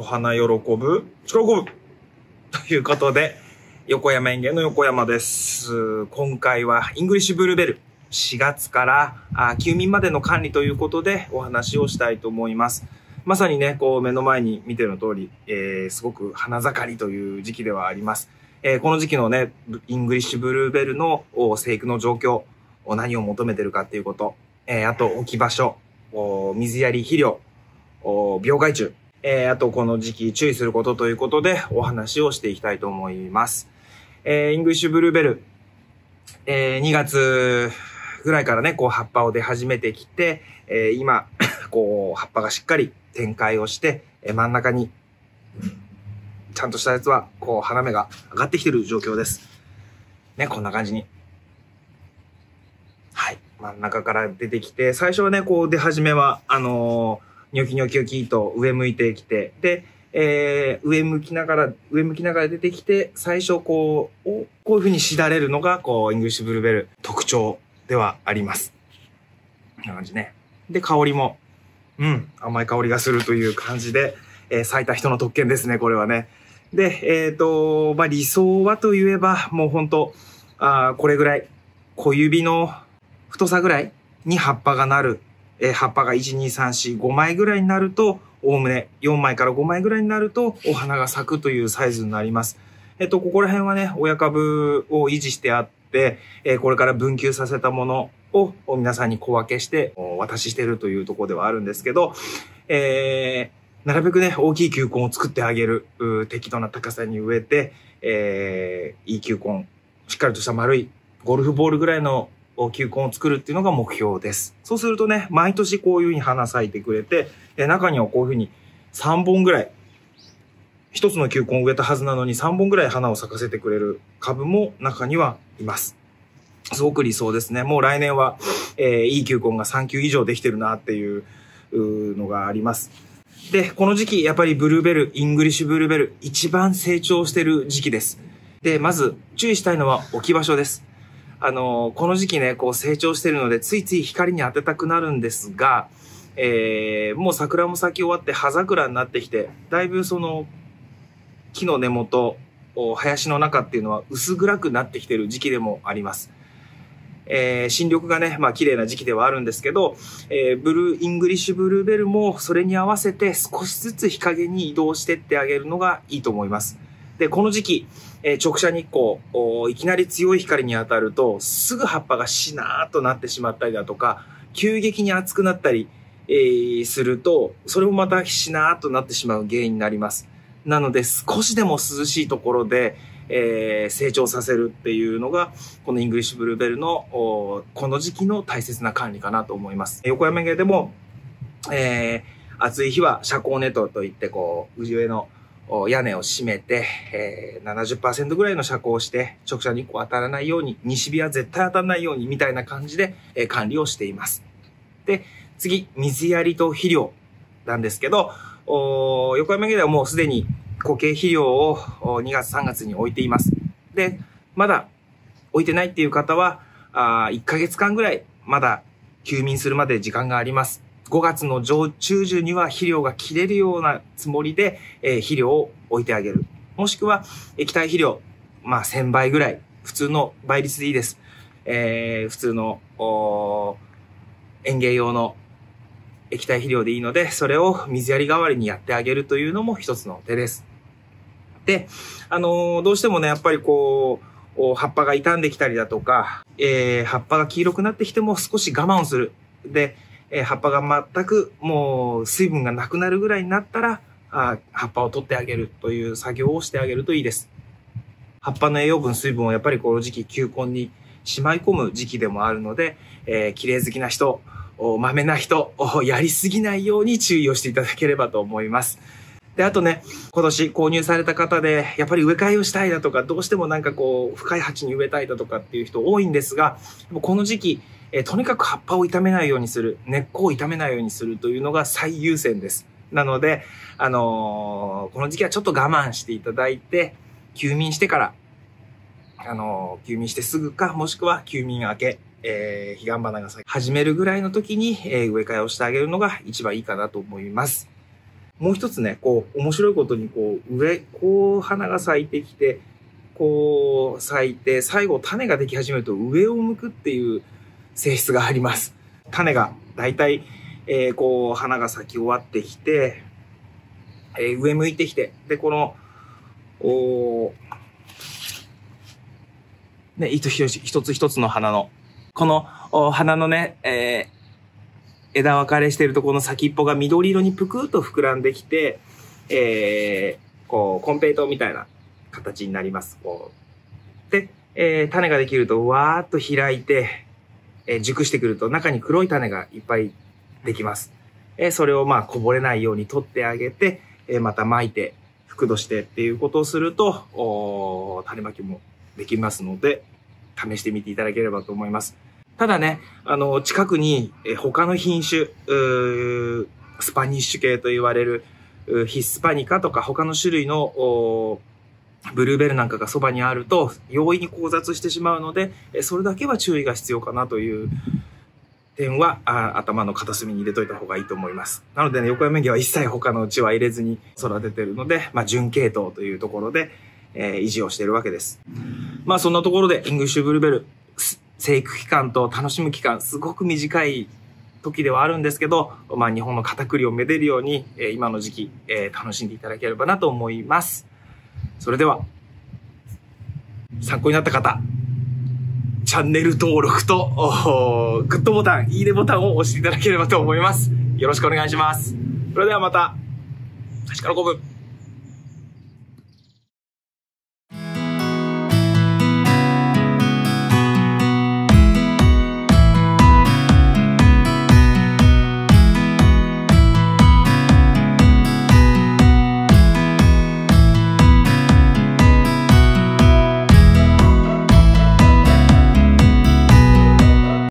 お花喜ぶ喜ぶということで、横山園芸の横山です。今回はイングリッシュブルーベル4月から休眠までの管理ということでお話をしたいと思います。まさにね、こう目の前に見ての通り、すごく花盛りという時期ではあります。この時期のね、イングリッシュブルーベルの生育の状況、何を求めてるかっていうこと、あと置き場所、水やり、肥料、病害虫、あとこの時期注意することということでお話をしていきたいと思います。イングリッシュブルーベル、2月ぐらいからね、こう葉っぱを出始めてきて、今、こう葉っぱがしっかり展開をして、真ん中にちゃんとしたやつは、こう花芽が上がってきてる状況です。ね、こんな感じに。はい。真ん中から出てきて、最初はね、こう出始めは、ニョキニョキニョキと上向いてきて、で、上向きながら出てきて、最初こういう風にしだれるのが、こう、イングリッシュブルーベル特徴ではあります。こんな感じね。で、香りも、甘い香りがするという感じで、咲いた人の特権ですね、これはね。で、まあ、理想はといえば、もうほんと、これぐらい、小指の太さぐらいに葉っぱがなる。葉っぱが1、2、3、4、5枚ぐらいになると、おおむね4枚から5枚ぐらいになると、お花が咲くというサイズになります。ここら辺はね、親株を維持してあって、これから分球させたものを皆さんに小分けしてお渡ししているというところではあるんですけど、なるべくね、大きい球根を作ってあげる、適度な高さに植えて、いい球根、しっかりとした丸い、ゴルフボールぐらいの球根を作るっていうのが目標です。そうするとね、毎年こういう風に花咲いてくれて、中にはこういう風に3本ぐらい、1つの球根を植えたはずなのに3本ぐらい花を咲かせてくれる株も中にはいます。すごく理想ですね。もう来年は、いい球根が3球以上できてるなっていうのがあります。で、この時期、やっぱりブルーベル、イングリッシュブルーベル、一番成長してる時期です。で、まず注意したいのは置き場所です。この時期ね、こう成長してるので、ついつい光に当てたくなるんですが、もう桜も咲き終わって、葉桜になってきて、だいぶその、木の根元、林の中っていうのは薄暗くなってきてる時期でもあります。新緑がね、まあ綺麗な時期ではあるんですけど、イングリッシュブルーベルもそれに合わせて少しずつ日陰に移動してってあげるのがいいと思います。で、この時期、直射日光、いきなり強い光に当たると、すぐ葉っぱがしなーっとなってしまったりだとか、急激に熱くなったり、すると、それもまたしなーっとなってしまう原因になります。なので、少しでも涼しいところで、成長させるっていうのが、このイングリッシュブルーベルの、この時期の大切な管理かなと思います。横山園芸でも、暑い日は遮光ネットといって、こう、上の屋根を閉めて、70% ぐらいの遮光をして、直射日光当たらないように、西日は絶対当たらないように、みたいな感じで、管理をしています。で、次、水やりと肥料なんですけど、横山園芸ではもうすでに、固形肥料を2月3月に置いています。で、まだ置いてないっていう方は、1ヶ月間ぐらいまだ休眠するまで時間があります。5月の中旬には肥料が切れるようなつもりで、肥料を置いてあげる。もしくは液体肥料、まあ1000倍ぐらい、普通の倍率でいいです。普通の園芸用の液体肥料でいいので、それを水やり代わりにやってあげるというのも一つの手です。で、どうしてもね、やっぱりこう、葉っぱが傷んできたりだとか、葉っぱが黄色くなってきても少し我慢をする。で、葉っぱが全くもう水分がなくなるぐらいになったら、葉っぱを取ってあげるという作業をしてあげるといいです。葉っぱの栄養分、水分をやっぱりこの時期、球根にしまい込む時期でもあるので、綺麗好きな人、まめな人、やりすぎないように注意をしていただければと思います。で、あとね、今年購入された方で、やっぱり植え替えをしたいだとか、どうしてもなんかこう、深い鉢に植えたいだとかっていう人多いんですが、この時期、とにかく葉っぱを傷めないようにする、根っこを傷めないようにするというのが最優先です。なので、この時期はちょっと我慢していただいて、休眠してから、休眠してすぐか、もしくは休眠明け、ヒガンバナが咲き始めるぐらいの時に、植え替えをしてあげるのが一番いいかなと思います。もう一つね、こう面白いことにこう花が咲いてきて、こう咲いて最後種ができ始めると上を向くっていう性質があります。種がだいたいこう花が咲き終わってきて、上向いてきて、でこのね、一つ一つの花のこの花のね、枝分かれしているところの先っぽが緑色にぷくっと膨らんできて、こうコンペイトウみたいな形になります。で、種ができるとわーっと開いて、熟してくると中に黒い種がいっぱいできます。それをまあこぼれないように取ってあげて、また撒いて覆土してっていうことをすると種まきもできますので試してみていただければと思います。ただね、近くに他の品種、スパニッシュ系と言われるヒスパニカとか他の種類のブルーベルなんかがそばにあると容易に交雑してしまうので、それだけは注意が必要かなという点は頭の片隅に入れといた方がいいと思います。なのでね、横山麦は一切他のうちは入れずに育ててるので、まあ、純系統というところで、維持をしているわけです。まあそんなところでイングリッシュブルーベル、生育期間と楽しむ期間、すごく短い時ではあるんですけど、まあ、日本のカタクリをめでるように、今の時期、楽しんでいただければなと思います。それでは、参考になった方、チャンネル登録と、グッドボタン、いいねボタンを押していただければと思います。よろしくお願いします。それではまた、確かの子分。